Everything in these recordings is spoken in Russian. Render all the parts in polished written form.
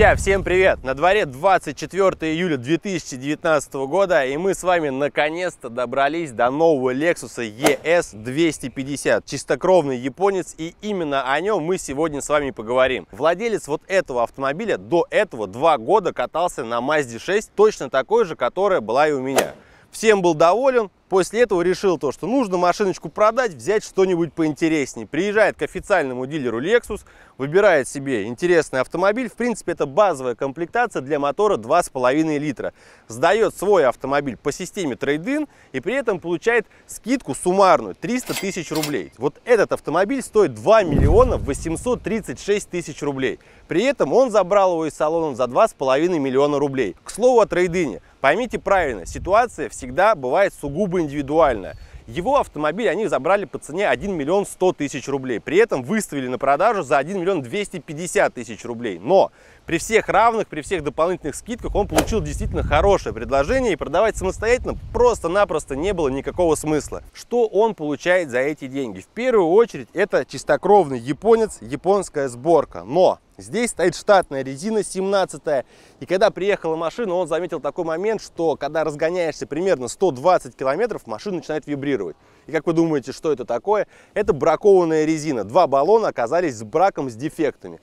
Друзья, всем привет! На дворе 24 июля 2019 года, и мы с вами наконец-то добрались до нового Lexus ES250. Чистокровный японец, и именно о нем мы сегодня с вами поговорим. Владелец вот этого автомобиля до этого 2 года катался на Mazda 6, точно такой же, которая была и у меня. Всем был доволен. После этого решил то, что нужно машиночку продать, взять что-нибудь поинтереснее. Приезжает к официальному дилеру Lexus, выбирает себе интересный автомобиль. В принципе, это базовая комплектация для мотора 2,5 литра. Сдает свой автомобиль по системе трейд-ин и при этом получает скидку суммарную 300 тысяч рублей. Вот этот автомобиль стоит 2 миллиона 836 тысяч рублей. При этом он забрал его из салона за 2,5 миллиона рублей. К слову о трейд-ине. Поймите правильно, ситуация всегда бывает сугубо индивидуальная. Его автомобиль они забрали по цене 1 миллион 100 тысяч рублей. При этом выставили на продажу за 1 миллион 250 тысяч рублей. Но при всех равных, при всех дополнительных скидках он получил действительно хорошее предложение. И продавать самостоятельно просто-напросто не было никакого смысла. Что он получает за эти деньги? В первую очередь это чистокровный японец, японская сборка. Но здесь стоит штатная резина 17-я. И когда приехала машина, он заметил такой момент, что когда разгоняешься примерно 120 километров, машина начинает вибрировать. И как вы думаете, что это такое? Это бракованная резина. 2 баллона оказались с браком, с дефектами.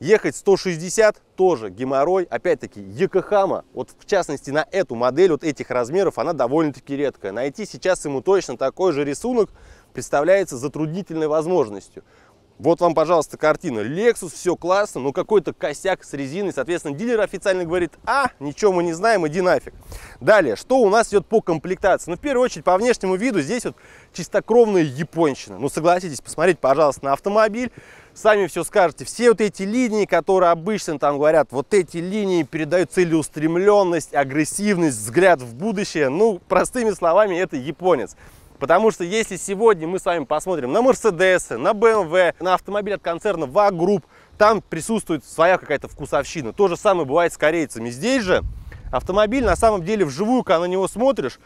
Ехать 160 тоже геморрой. Опять-таки, Якохама, вот в частности на эту модель, вот этих размеров, она довольно-таки редкая. Найти сейчас ему точно такой же рисунок представляется затруднительной возможностью. Вот вам, пожалуйста, картина. Lexus, все классно, но какой-то косяк с резиной. Соответственно, дилер официально говорит: а, ничего мы не знаем, иди нафиг. Далее, что у нас идет по комплектации? Ну, в первую очередь, по внешнему виду здесь вот чистокровная японщина. Ну, согласитесь, посмотрите, пожалуйста, на автомобиль. Сами все скажете. Все вот эти линии, которые обычно там говорят, вот эти линии передают целеустремленность, агрессивность, взгляд в будущее. Ну, простыми словами, это японец. Потому что если сегодня мы с вами посмотрим на Mercedes, на BMW, на автомобиль от концерна VAG Group, там присутствует своя какая-то вкусовщина. То же самое бывает с корейцами. Здесь же автомобиль, на самом деле, вживую, когда на него смотришь,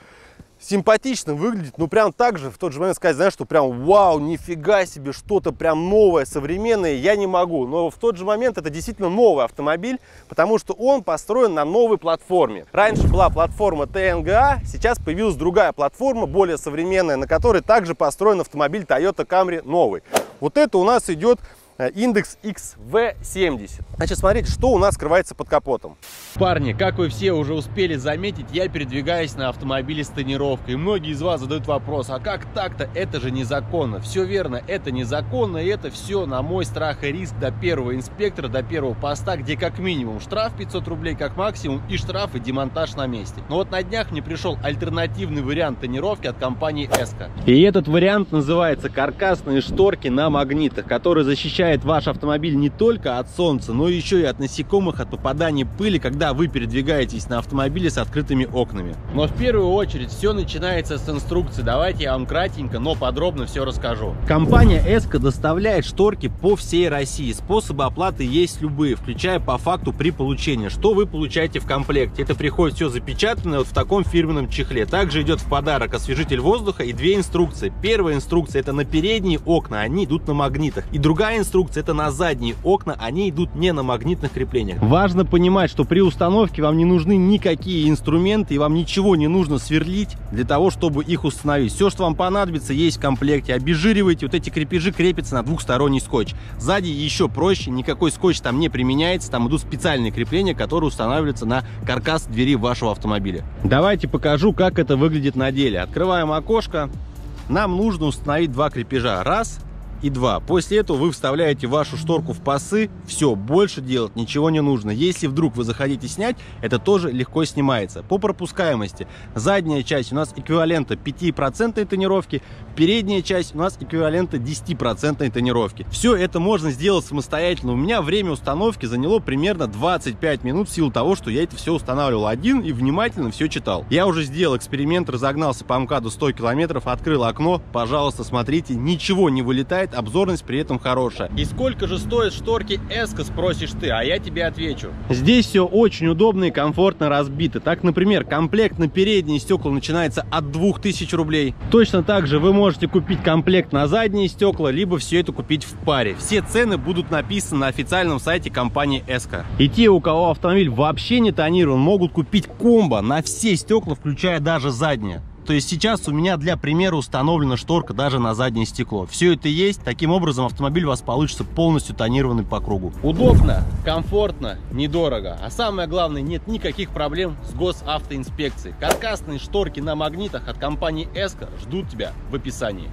симпатично выглядит, но прям так же в тот же момент сказать, знаешь, что прям вау, нифига себе, что-то прям новое, современное, я не могу. Но в тот же момент это действительно новый автомобиль, потому что он построен на новой платформе. Раньше была платформа TNGA, сейчас появилась другая платформа, более современная, на которой также построен автомобиль Toyota Camry новый. Вот это у нас идет индекс XV70. Значит, смотрите, что у нас скрывается под капотом. Парни, как вы все уже успели заметить, я передвигаюсь на автомобиле с тонировкой. Многие из вас задают вопрос: а как так-то? Это же незаконно. Все верно, это незаконно, и это все на мой страх и риск до первого инспектора, до первого поста, где как минимум штраф 500 рублей, как максимум и штраф, и демонтаж на месте. Но вот на днях мне пришел альтернативный вариант тонировки от компании Эско. И этот вариант называется каркасные шторки на магнитах, которые защищают ваш автомобиль не только от солнца, но еще и от насекомых, от попадания пыли, когда вы передвигаетесь на автомобиле с открытыми окнами. Но в первую очередь все начинается с инструкции. Давайте я вам кратенько, но подробно все расскажу. Компания Эско доставляет шторки по всей России. Способы оплаты есть любые, включая по факту при получении. Что вы получаете в комплекте? Это приходит все запечатанное вот в таком фирменном чехле. Также идет в подарок освежитель воздуха и 2 инструкции. Первая инструкция — это на передние окна, они идут на магнитах. И другая инструкция — это на задние окна, они идут не на магнитных креплениях. Важно понимать, что при установке вам не нужны никакие инструменты, и вам ничего не нужно сверлить для того, чтобы их установить. Все, что вам понадобится, есть в комплекте. Обезжиривайте, вот эти крепежи крепятся на двухсторонний скотч. Сзади еще проще, никакой скотч там не применяется, там идут специальные крепления, которые устанавливаются на каркас двери вашего автомобиля. Давайте покажу, как это выглядит на деле. Открываем окошко, нам нужно установить 2 крепежа. Раз и 2. После этого вы вставляете вашу шторку в пасы, все, больше делать ничего не нужно. Если вдруг вы захотите снять, это тоже легко снимается. По пропускаемости: задняя часть у нас эквивалента 5% тонировки, передняя часть у нас эквивалента 10% тонировки. Все это можно сделать самостоятельно. У меня время установки заняло примерно 25 минут в силу того, что я это все устанавливал один и внимательно все читал. Я уже сделал эксперимент, разогнался по МКАДу 100 километров, открыл окно, пожалуйста, смотрите, ничего не вылетает. хватает, обзорность при этом хорошая. И сколько же стоят шторки Эско, спросишь ты, а я тебе отвечу. Здесь все очень удобно и комфортно разбито. Так, например, комплект на передние стекла начинается от 2000 рублей. Точно так же вы можете купить комплект на задние стекла, либо все это купить в паре. Все цены будут написаны на официальном сайте компании Эско. И те, у кого автомобиль вообще не тонирован, могут купить комбо на все стекла, включая даже задние. То есть сейчас у меня, для примера, установлена шторка даже на заднее стекло. Все это есть. Таким образом, автомобиль у вас получится полностью тонированный по кругу. Удобно, комфортно, недорого. А самое главное, нет никаких проблем с госавтоинспекцией. Каркасные шторки на магнитах от компании Эско ждут тебя в описании.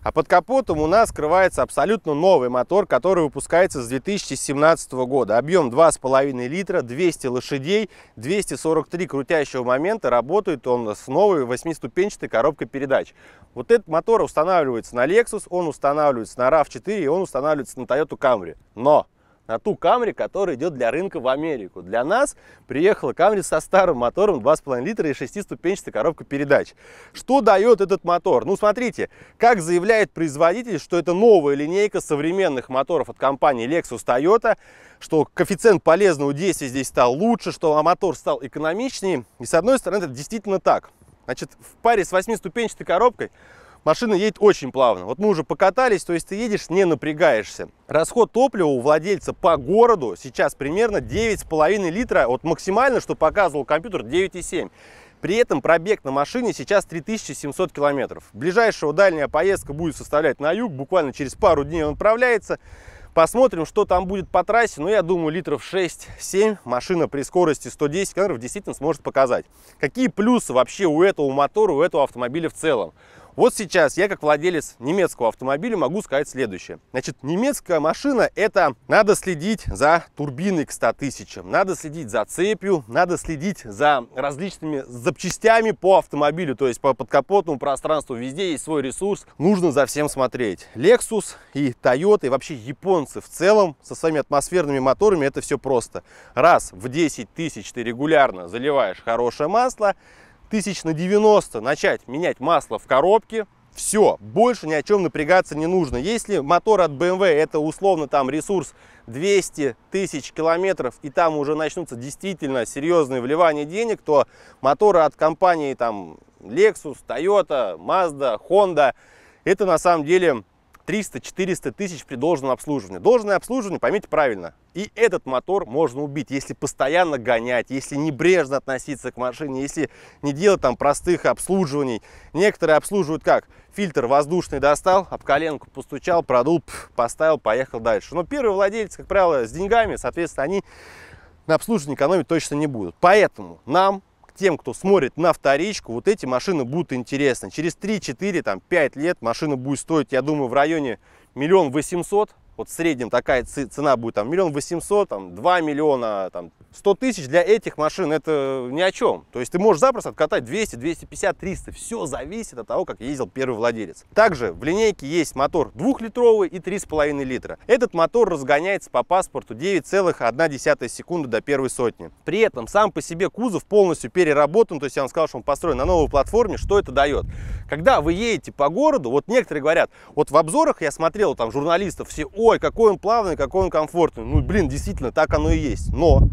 А под капотом у нас скрывается абсолютно новый мотор, который выпускается с 2017 года. Объем 2,5 литра, 200 лошадей, 243 крутящего момента. Работает он с новой 8-ступенчатой коробкой передач. Вот этот мотор устанавливается на Lexus, он устанавливается на RAV4 и он устанавливается на Toyota Camry. Но на ту Camry, которая идет для рынка в Америку. Для нас приехала Camry со старым мотором 2,5 литра и 6-ступенчатой коробкой передач. Что дает этот мотор? Ну, смотрите, как заявляет производитель, что это новая линейка современных моторов от компании Lexus Toyota, что коэффициент полезного действия здесь стал лучше, что мотор стал экономичнее. И, с одной стороны, это действительно так. Значит, в паре с 8-ступенчатой коробкой машина едет очень плавно. Вот мы уже покатались, то есть ты едешь, не напрягаешься. Расход топлива у владельца по городу сейчас примерно 9,5 литра. Вот максимально, что показывал компьютер, 9,7. При этом пробег на машине сейчас 3700 километров. Ближайшая дальняя поездка будет составлять на юг. Буквально через пару дней он отправляется. Посмотрим, что там будет по трассе. Но я думаю, литров 6-7 машина при скорости 110 километров действительно сможет показать. Какие плюсы вообще у этого мотора, у этого автомобиля в целом? Вот сейчас я, как владелец немецкого автомобиля, могу сказать следующее. Значит, немецкая машина — это надо следить за турбиной к 100 тысячам, надо следить за цепью, надо следить за различными запчастями по автомобилю, то есть по подкапотному пространству. Везде есть свой ресурс, нужно за всем смотреть. Lexus и Toyota, и вообще японцы в целом со своими атмосферными моторами — это все просто. Раз в 10 тысяч ты регулярно заливаешь хорошее масло, тысяч на 90 начать менять масло в коробке, все, больше ни о чем напрягаться не нужно. Если мотор от BMW — это условно там ресурс 200 тысяч километров, и там уже начнутся действительно серьезные вливания денег, то моторы от компании там Lexus, Toyota, Mazda, Honda — это на самом деле 300-400 тысяч при должном обслуживании. Должное обслуживание, поймите правильно, и этот мотор можно убить, если постоянно гонять, если небрежно относиться к машине, если не делать там простых обслуживаний. Некоторые обслуживают как? Фильтр воздушный достал, об коленку постучал, продул, поставил, поехал дальше. Но первые владельцы, как правило, с деньгами, соответственно, они на обслуживании экономить точно не будут. Поэтому нам, тем, кто смотрит на вторичку, вот эти машины будут интересны. Через 3-4-5 лет машина будет стоить, я думаю, в районе 1 800 000. Вот в среднем такая цена будет, там 1 800 000, там 2 миллиона, там 100 тысяч. Для этих машин это ни о чем. То есть ты можешь запросто откатать 200, 250, 300. Все зависит от того, как ездил первый владелец. Также в линейке есть мотор 2-литровый и 3,5 литра. Этот мотор разгоняется по паспорту 9,1 секунды до первой сотни. При этом сам по себе кузов полностью переработан. То есть я вам сказал, что он построен на новой платформе. Что это дает? Когда вы едете по городу, вот некоторые говорят, вот в обзорах я смотрел, там журналистов все: ой, какой он плавный, какой он комфортный. Ну, блин, действительно, так оно и есть. Но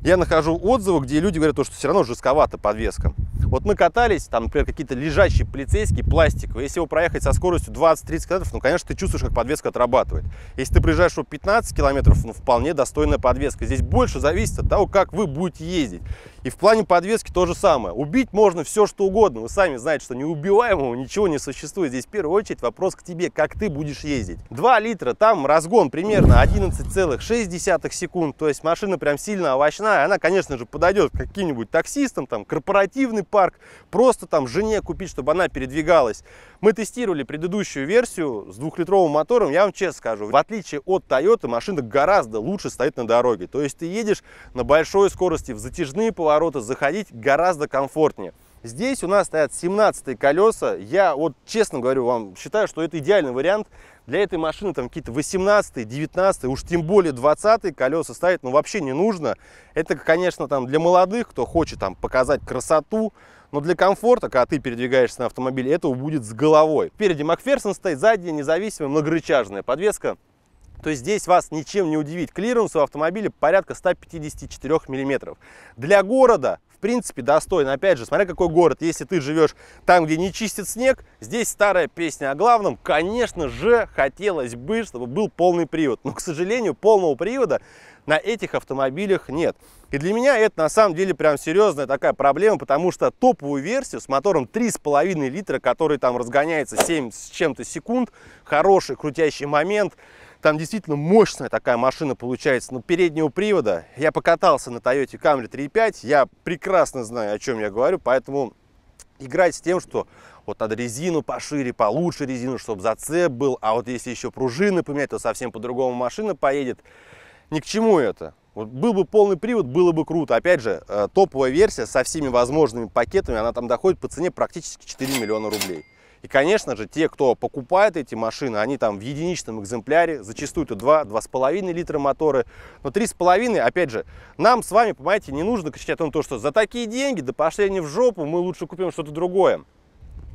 я нахожу отзывы, где люди говорят, что все равно жестковато подвеска. Вот мы катались, там, например, какие-то лежачие полицейские, пластиковые. Если его проехать со скоростью 20-30 км, ну, конечно, ты чувствуешь, как подвеска отрабатывает. Если ты приезжаешь его 15 км, ну, вполне достойная подвеска. Здесь больше зависит от того, как вы будете ездить. И в плане подвески то же самое. Убить можно все, что угодно. Вы сами знаете, что неубиваемого ничего не существует. Здесь в первую очередь вопрос к тебе, как ты будешь ездить. 2 литра, там разгон примерно 11,6 секунд. То есть машина прям сильно овощная. Она, конечно же, подойдет к каким-нибудь таксистам, там, корпоративный парк. Просто там жене купить, чтобы она передвигалась. Мы тестировали предыдущую версию с 2-литровым мотором. Я вам честно скажу, в отличие от Toyota, машина гораздо лучше стоит на дороге. То есть ты едешь на большой скорости, в затяжные повороты заходить гораздо комфортнее. Здесь у нас стоят 17-е колеса. Я вот честно говорю вам, считаю, что это идеальный вариант Для этой машины там какие-то 18-е, 19-е, уж тем более 20-е колеса ставить, ну, вообще не нужно. Это, конечно, там для молодых, кто хочет там показать красоту, но для комфорта, когда ты передвигаешься на автомобиле, этого будет с головой. Впереди Макферсон стоит, сзади независимая многорычажная подвеска. То есть здесь вас ничем не удивить. Клиренс у автомобиля порядка 154 мм. Для города, в принципе, достойно. Опять же, смотря какой город. Если ты живешь там, где не чистит снег, здесь старая песня о главном. Конечно же, хотелось бы, чтобы был полный привод. Но, к сожалению, полного привода на этих автомобилях нет. И для меня это на самом деле прям серьезная такая проблема, потому что топовую версию с мотором 3,5 литра, который там разгоняется 7 с чем-то секунд, хороший крутящий момент, там действительно мощная такая машина получается, но переднего привода. Я покатался на Toyota Camry 3.5, я прекрасно знаю, о чем я говорю, поэтому играть с тем, что вот надо резину пошире, получше резину, чтобы зацеп был, а вот если еще пружины поменять, то совсем по-другому машина поедет. Ни к чему это. Вот был бы полный привод, было бы круто. Опять же, топовая версия со всеми возможными пакетами, она там доходит по цене практически 4 миллиона рублей. И, конечно же, те, кто покупает эти машины, они там в единичном экземпляре, зачастую это 2-2,5 литра моторы. Но 3,5, опять же, нам с вами, понимаете, не нужно кричать о том, что за такие деньги, да пошли они в жопу, мы лучше купим что-то другое.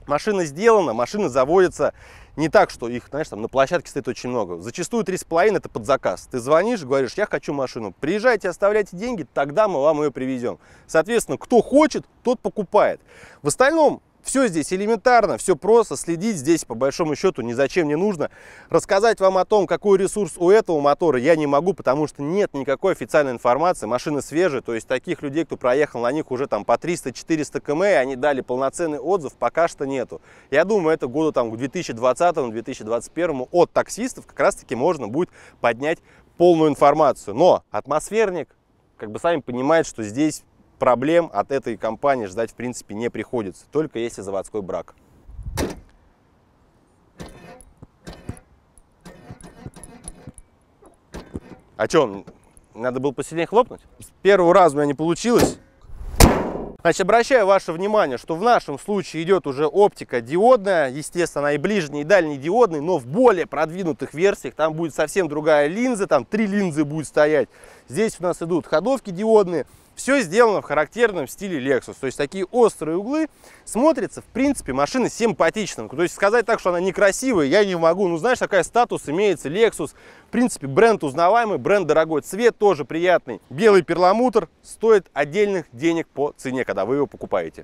Машина сделана, машина заводится не так, что их, знаешь, там на площадке стоит очень много. Зачастую 3,5 это под заказ. Ты звонишь, говоришь, я хочу машину, приезжайте, оставляйте деньги, тогда мы вам ее привезем. Соответственно, кто хочет, тот покупает. В остальном все здесь элементарно, все просто, следить здесь по большому счету ни зачем не нужно. Рассказать вам о том, какой ресурс у этого мотора, я не могу, потому что нет никакой официальной информации. Машины свежие, то есть таких людей, кто проехал на них уже там по 300-400 км, и они дали полноценный отзыв, пока что нету. Я думаю, это году там к 2020-2021 от таксистов как раз-таки можно будет поднять полную информацию. Но атмосферник, как бы сами понимают, что здесь проблем от этой компании ждать, в принципе, не приходится, только если заводской брак. А что, надо было посильнее хлопнуть? С первого раза у меня не получилось. Значит, обращаю ваше внимание, что в нашем случае идет уже оптика диодная, естественно, она и ближний, и дальний диодный, но в более продвинутых версиях там будет совсем другая линза, там 3 линзы будет стоять. Здесь у нас идут ходовки диодные. Все сделано в характерном стиле Lexus, то есть такие острые углы, смотрятся, в принципе, машина симпатичная. То есть сказать так, что она некрасивая, я не могу. Ну, знаешь, такой статус имеется Lexus. В принципе, бренд узнаваемый, бренд дорогой, цвет тоже приятный. Белый перламутр стоит отдельных денег по цене, когда вы его покупаете.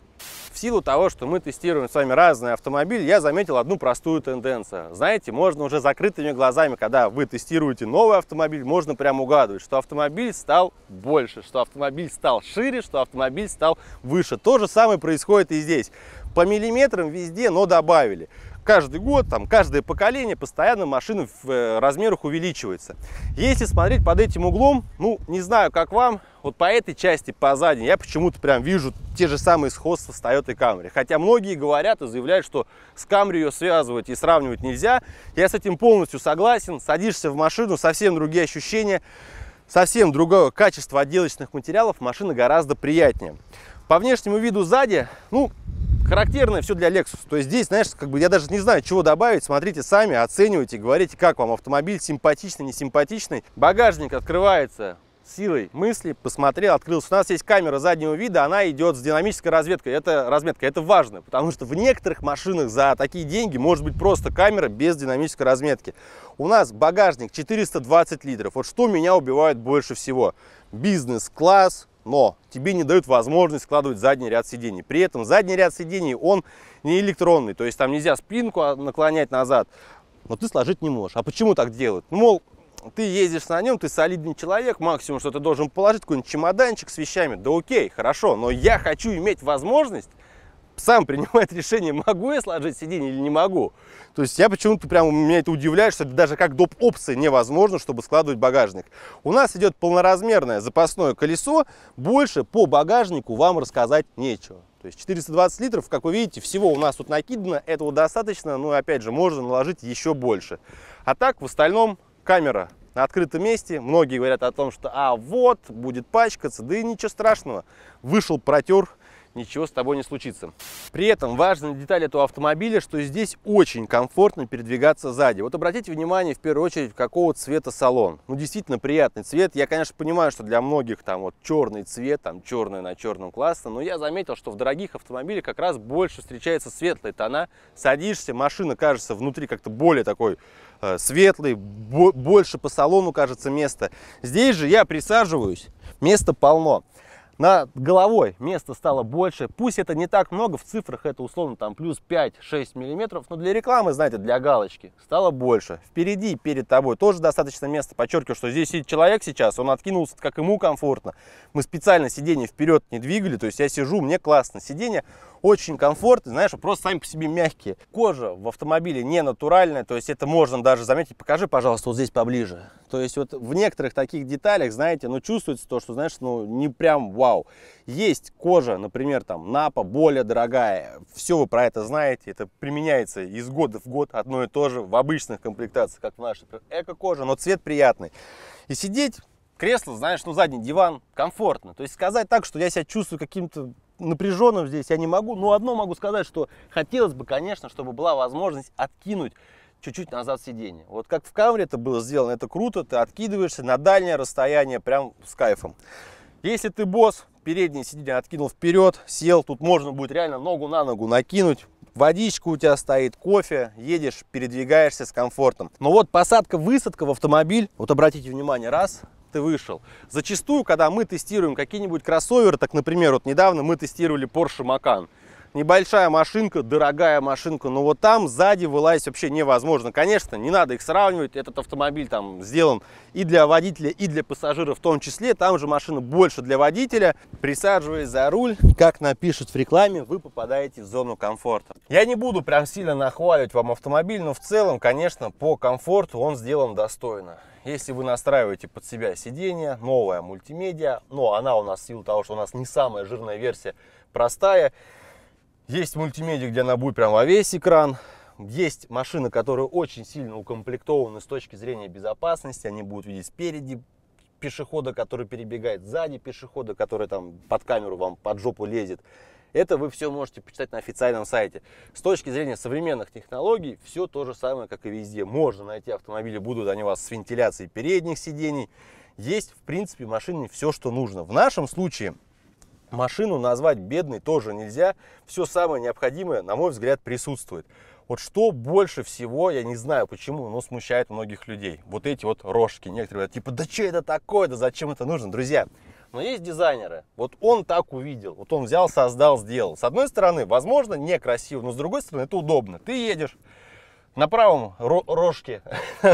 В силу того, что мы тестируем с вами разные автомобили, я заметил одну простую тенденцию. Знаете, можно уже закрытыми глазами, когда вы тестируете новый автомобиль, можно прям угадывать, что автомобиль стал больше, что автомобиль стал шире, что автомобиль стал выше. То же самое происходит и здесь. По миллиметрам везде, но добавили. Каждый год, там, каждое поколение постоянно машина в размерах увеличивается. Если смотреть под этим углом, ну, не знаю, как вам, вот по этой части, позади, я почему-то прям вижу те же самые сходства с Toyota Camry. Хотя многие говорят и заявляют, что с Camry ее связывать и сравнивать нельзя. Я с этим полностью согласен. Садишься в машину, совсем другие ощущения. Совсем другое качество отделочных материалов, машина гораздо приятнее. По внешнему виду сзади, ну, характерное все для Lexus. То есть здесь, знаешь, как бы я даже не знаю, чего добавить. Смотрите сами, оценивайте, говорите, как вам автомобиль, симпатичный, несимпатичный. Багажник открывается силой мысли, посмотрел, открылся. У нас есть камера заднего вида, она идет с динамической разведкой. Это разметка, это важно, потому что в некоторых машинах за такие деньги может быть просто камера без динамической разметки. У нас багажник 420 литров. Вот что меня убивает больше всего. Бизнес-класс, но тебе не дают возможность складывать задний ряд сидений. При этом задний ряд сидений, он не электронный, то есть там нельзя спинку наклонять назад, но ты сложить не можешь. А почему так делают? Ну, мол, ты ездишь на нем, ты солидный человек, максимум, что ты должен положить, какой-нибудь чемоданчик с вещами. Да окей, хорошо, но я хочу иметь возможность сам принимать решение, могу я сложить сиденье или не могу. То есть я почему-то прям, меня это удивляет, что это даже как доп. Опция невозможно, чтобы складывать багажник. У нас идет полноразмерное запасное колесо, больше по багажнику вам рассказать нечего. То есть 420 литров, как вы видите, всего у нас тут накидано, этого достаточно, но опять же можно наложить еще больше. А так в остальном камера на открытом месте. Многие говорят о том, что вот, будет пачкаться. Да и ничего страшного. Вышел, протер ничего с тобой не случится. При этом важная деталь этого автомобиля, что здесь очень комфортно передвигаться сзади. Вот обратите внимание, в первую очередь, какого цвета салон. Ну, действительно приятный цвет. Я, конечно, понимаю, что для многих там вот черный цвет, там черное на черном классно, но я заметил, что в дорогих автомобилях как раз больше встречается светлые тона. Садишься, машина кажется внутри как-то более такой светлый, больше по салону кажется места. Здесь же я присаживаюсь, места полно. Над головой места стало больше. Пусть это не так много, в цифрах это условно там плюс 5-6 миллиметров, но для рекламы, знаете, для галочки стало больше. Впереди, перед тобой тоже достаточно места. Подчеркиваю, что здесь сидит человек сейчас, он откинулся, как ему комфортно. Мы специально сиденье вперед не двигали, то есть я сижу, мне классно. Сиденье очень комфортно, знаешь, просто сами по себе мягкие. Кожа в автомобиле не натуральная, то есть это можно даже заметить. Покажи, пожалуйста, вот здесь поближе. То есть вот в некоторых таких деталях, знаете, ну чувствуется то, что, знаешь, ну не прям вау. Есть кожа, например, там напа, более дорогая, все вы про это знаете, это применяется из года в год одно и то же в обычных комплектациях, как в нашей эко-кожа, но цвет приятный. И сидеть, кресло, знаешь, ну задний диван, комфортно. То есть сказать так, что я себя чувствую каким-то напряженным здесь, я не могу, но одно могу сказать, что хотелось бы, конечно, чтобы была возможность откинуть чуть-чуть назад сиденье. Вот как в Camry это было сделано, это круто, ты откидываешься на дальнее расстояние прям с кайфом. Если ты босс, переднее сиденье откинул вперед, сел, тут можно будет реально ногу на ногу накинуть. Водичка у тебя стоит, кофе, едешь, передвигаешься с комфортом. Но вот посадка-высадка в автомобиль, вот обратите внимание, раз, ты вышел. Зачастую, когда мы тестируем какие-нибудь кроссоверы, так, например, вот недавно мы тестировали Porsche Macan. Небольшая машинка, дорогая машинка, но вот там сзади вылазить вообще невозможно. Конечно, не надо их сравнивать, этот автомобиль там сделан и для водителя, и для пассажира в том числе. Там же машина больше для водителя. Присаживаясь за руль, как напишут в рекламе, вы попадаете в зону комфорта. Я не буду прям сильно нахваливать вам автомобиль, но в целом, конечно, по комфорту он сделан достойно. Если вы настраиваете под себя сиденье, новая мультимедиа, но она у нас в силу того, что у нас не самая жирная версия, простая. Есть мультимедиа, где она будет прям во весь экран. Есть машины, которые очень сильно укомплектованы с точки зрения безопасности. Они будут видеть спереди пешехода, который перебегает, сзади пешехода, который там под камеру вам под жопу лезет. Это вы все можете почитать на официальном сайте. С точки зрения современных технологий, все то же самое, как и везде. Можно найти автомобили, будут они у вас с вентиляцией передних сидений. Есть, в принципе, в машине все, что нужно. В нашем случае машину назвать бедной тоже нельзя. Все самое необходимое, на мой взгляд, присутствует. Вот что больше всего, я не знаю почему, но смущает многих людей. Вот эти вот рожки. Некоторые говорят, типа, да что это такое, да зачем это нужно, друзья? Но есть дизайнеры. Вот он так увидел, вот он взял, создал, сделал. С одной стороны, возможно, некрасиво, но с другой стороны, это удобно. Ты едешь. На правом рожке,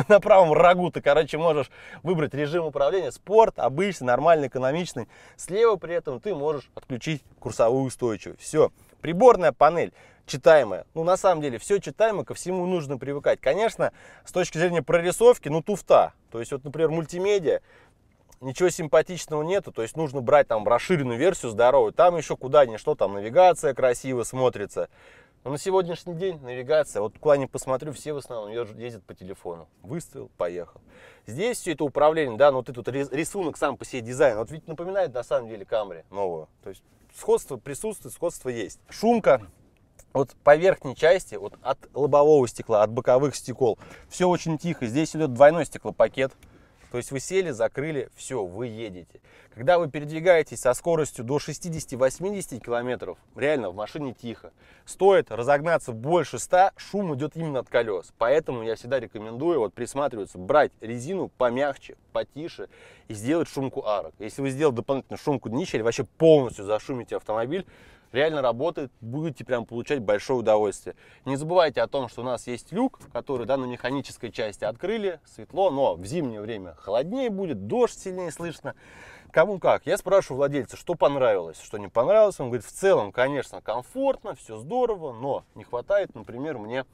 на правом рогу ты, короче, можешь выбрать режим управления. Спорт, обычный, нормальный, экономичный. Слева при этом ты можешь отключить курсовую устойчивость. Все. Приборная панель читаемая. Ну, на самом деле, все читаемо, ко всему нужно привыкать. Конечно, с точки зрения прорисовки, ну, туфта. То есть, вот, например, мультимедиа. Ничего симпатичного нету, то есть нужно брать там расширенную версию здоровую. Там еще куда ни что, там навигация красиво смотрится. Но на сегодняшний день навигация, вот куда ни посмотрю, все в основном ездят по телефону. Выставил, поехал. Здесь все это управление, да, но ты тут рисунок сам по себе дизайн. Вот ведь напоминает на самом деле Camry новую. То есть сходство присутствует, сходство есть. Шумка. Вот по верхней части, вот от лобового стекла, от боковых стекол, все очень тихо. Здесь идет двойной стеклопакет. То есть вы сели, закрыли, все, вы едете. Когда вы передвигаетесь со скоростью до 60-80 км, реально в машине тихо. Стоит разогнаться больше 100, шум идет именно от колес. Поэтому я всегда рекомендую вот присматриваться, брать резину помягче, потише и сделать шумку арок. Если вы сделали дополнительную шумку днища или вообще полностью зашумите автомобиль, реально работает, будете прям получать большое удовольствие. Не забывайте о том, что у нас есть люк, который на механической части открыли, светло, но в зимнее время холоднее будет, дождь сильнее слышно. Кому как. Я спрашиваю владельца, что понравилось, что не понравилось. Он говорит, в целом, конечно, комфортно, все здорово, но не хватает, например, мне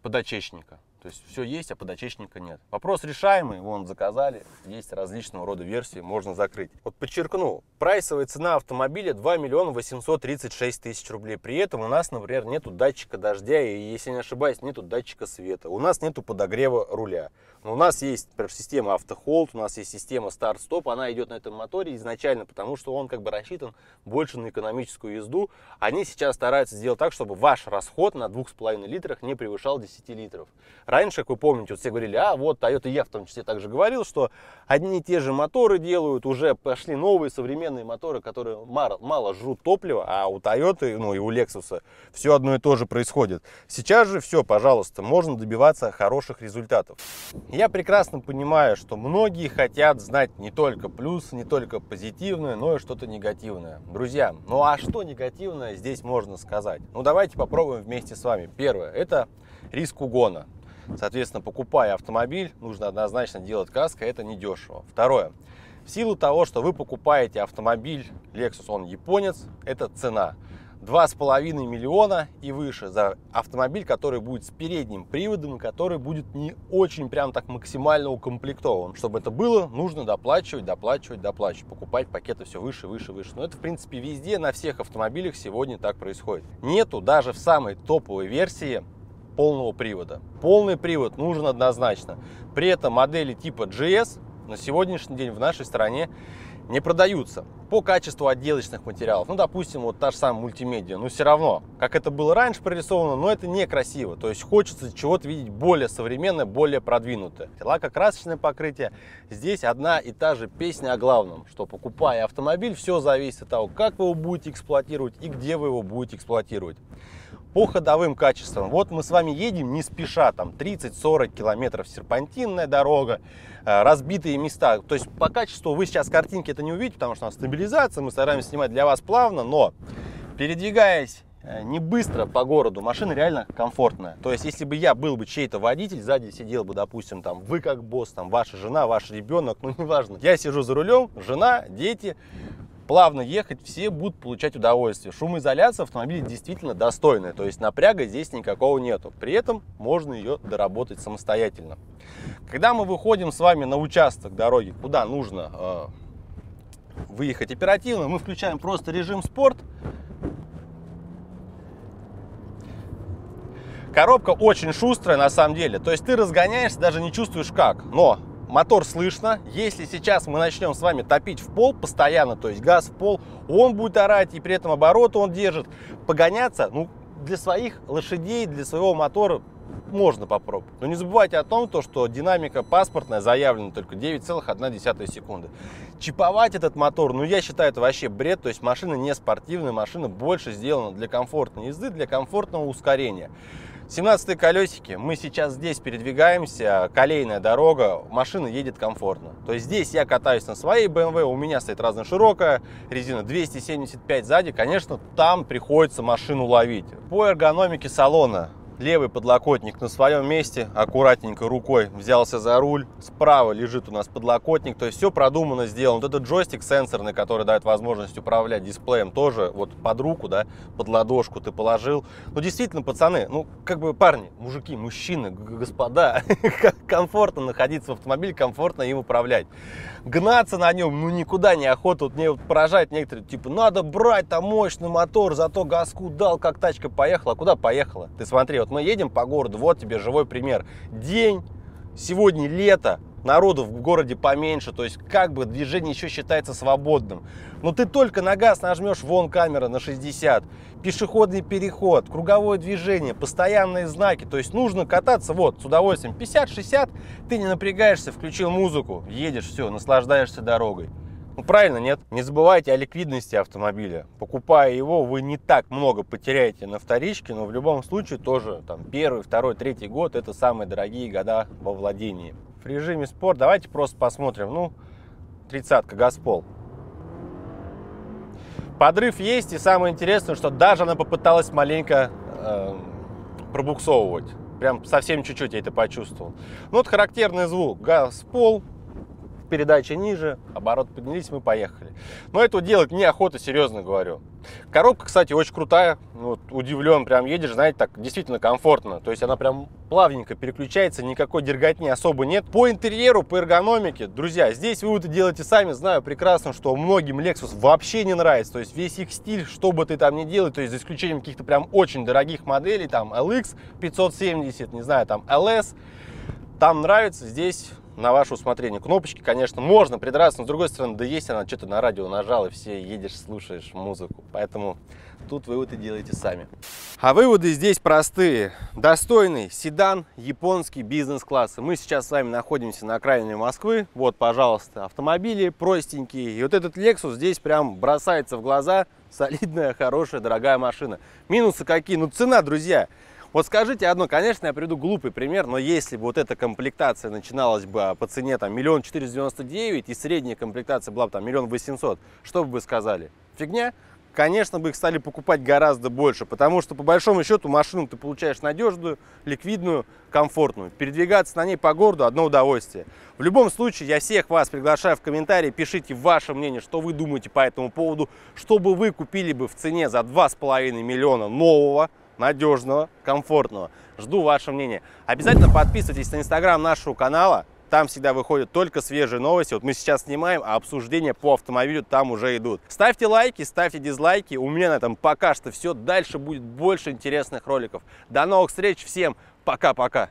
подотчечника. То есть все есть, а подотечника нет. Вопрос решаемый, вон заказали, есть различного рода версии, можно закрыть. Вот подчеркну, прайсовая цена автомобиля 2 миллиона 836 тысяч рублей. При этом у нас, например, нету датчика дождя, и, если не ошибаюсь, нету датчика света. У нас нету подогрева руля. Но у нас есть, например, система автохолд, у нас есть система старт-стоп, она идет на этом моторе изначально, потому что он как бы рассчитан больше на экономическую езду. Они сейчас стараются сделать так, чтобы ваш расход на 2,5 литрах не превышал 10 литров. Раньше, как вы помните, вот все говорили, а вот Toyota, я в том числе также говорил, что одни и те же моторы делают, уже пошли новые современные моторы, которые мало жрут топлива, а у Toyota, ну и у Lexus все одно и то же происходит. Сейчас же все, пожалуйста, можно добиваться хороших результатов. Я прекрасно понимаю, что многие хотят знать не только плюсы, не только позитивное, но и что-то негативное. Друзья, ну а что негативное здесь можно сказать? Ну давайте попробуем вместе с вами. Первое, это риск угона. Соответственно, покупая автомобиль, нужно однозначно делать каско, это недешево. Второе. В силу того, что вы покупаете автомобиль Lexus, он японец, это цена. 2,5 миллиона и выше за автомобиль, который будет с передним приводом, который будет не очень прям так максимально укомплектован. Чтобы это было, нужно доплачивать, покупать пакеты все выше. Но это, в принципе, везде, на всех автомобилях сегодня так происходит. Нету даже в самой топовой версии полного привода. Полный привод нужен однозначно. При этом модели типа GS на сегодняшний день в нашей стране не продаются по качеству отделочных материалов. Ну, допустим, вот та же самая мультимедиа. Но все равно, как это было раньше прорисовано, но это некрасиво. То есть хочется чего-то видеть более современное, более продвинутое. Лакокрасочное покрытие. Здесь одна и та же песня о главном, что, покупая автомобиль, все зависит от того, как вы его будете эксплуатировать и где вы его будете эксплуатировать. По ходовым качествам. Вот мы с вами едем не спеша, там 30-40 километров серпантинная дорога, разбитые места. То есть по качеству вы сейчас картинки это не увидите, потому что у нас стабилизация, мы стараемся снимать для вас плавно, но передвигаясь не быстро по городу, машина реально комфортная. То есть если бы я был бы чей-то водитель, сзади сидел бы, допустим, там вы как босс, там ваша жена, ваш ребенок, ну неважно. Я сижу за рулем, жена, дети. Плавно ехать, все будут получать удовольствие. Шумоизоляция автомобиля действительно достойная, то есть напряга здесь никакого нету. При этом можно ее доработать самостоятельно. Когда мы выходим с вами на участок дороги, куда нужно выехать оперативно, мы включаем просто режим спорт. Коробка очень шустрая на самом деле, то есть ты разгоняешься, даже не чувствуешь как, но... Мотор слышно. Если сейчас мы начнем с вами топить в пол постоянно, то есть газ в пол, он будет орать, и при этом обороты он держит. Погоняться, ну, для своих лошадей, для своего мотора можно попробовать. Но не забывайте о том, что динамика паспортная заявлена только 9,1 секунды. Чиповать этот мотор, ну, я считаю, это вообще бред. То есть машина не спортивная, машина больше сделана для комфортной езды, для комфортного ускорения. 17-е колесики, мы сейчас здесь передвигаемся, колейная дорога, машина едет комфортно. То есть здесь я катаюсь на своей BMW, у меня стоит разноширокая резина, 275 сзади, конечно, там приходится машину ловить. По эргономике салона, левый подлокотник на своем месте, аккуратненько рукой взялся за руль, справа лежит у нас подлокотник, то есть все продумано, сделано. Вот этот джойстик сенсорный, который дает возможность управлять дисплеем, тоже вот под руку, да, под ладошку ты положил. Ну, действительно, пацаны, ну, как бы парни, мужики, мужчины, господа, комфортно находиться в автомобиле, комфортно им управлять. Гнаться на нем, ну, никуда не охота. Вот мне поражает некоторые, типа, надо брать там мощный мотор, зато газку дал, как тачка поехала. А куда поехала? Ты смотри, вот мы едем по городу, вот тебе живой пример. День, сегодня лето, народу в городе поменьше, то есть как бы движение еще считается свободным. Но ты только на газ нажмешь, вон камера на 60, пешеходный переход, круговое движение, постоянные знаки. То есть нужно кататься вот с удовольствием. 50-60, ты не напрягаешься, включил музыку, едешь, все, наслаждаешься дорогой. Ну, правильно, нет? Не забывайте о ликвидности автомобиля. Покупая его, вы не так много потеряете на вторичке, но в любом случае тоже там первый, второй, третий год – это самые дорогие года во владении. В режиме спорт давайте просто посмотрим. Ну, 30-ка, газпол. Подрыв есть, и самое интересное, что даже она попыталась маленько пробуксовывать. Прям совсем чуть-чуть я это почувствовал. Ну, вот характерный звук. Газпол. передачи ниже, оборот поднялись, мы поехали. Но этого делать неохота, серьезно говорю. Коробка, кстати, очень крутая. Вот, удивлен, прям едешь, знаете, так действительно комфортно. То есть она прям плавненько переключается, никакой дерготни особо нет. По интерьеру, по эргономике, друзья, здесь выводы делайте сами. Знаю прекрасно, что многим Lexus вообще не нравится. То есть весь их стиль, что бы ты там ни делал, то есть за исключением каких-то прям очень дорогих моделей, там LX 570, не знаю, там LS, там нравится, здесь на ваше усмотрение. Кнопочки, конечно, можно придраться, но с другой стороны, да есть она, что-то на радио нажал, и все, едешь, слушаешь музыку. Поэтому тут выводы делайте сами. А выводы здесь простые. Достойный седан, японский бизнес-класса. Мы сейчас с вами находимся на окраине Москвы. Вот, пожалуйста, автомобили простенькие. И вот этот Lexus здесь прям бросается в глаза. Солидная, хорошая, дорогая машина. Минусы какие? Ну, цена, друзья. Вот скажите одно, конечно, я приведу глупый пример, но если бы вот эта комплектация начиналась бы по цене там 1 499 000 и средняя комплектация была бы там 1 800 000, что бы вы сказали? Фигня? Конечно, бы их стали покупать гораздо больше, потому что по большому счету машину ты получаешь надежную, ликвидную, комфортную. Передвигаться на ней по городу одно удовольствие. В любом случае, я всех вас приглашаю в комментарии, пишите ваше мнение, что вы думаете по этому поводу, что бы вы купили бы в цене за 2,5 миллиона нового, надежного, комфортного. Жду ваше мнение. Обязательно подписывайтесь на инстаграм нашего канала. Там всегда выходят только свежие новости. Вот мы сейчас снимаем, а обсуждения по автомобилю там уже идут. Ставьте лайки, ставьте дизлайки. У меня на этом пока что все. Дальше будет больше интересных роликов. До новых встреч. Всем пока-пока.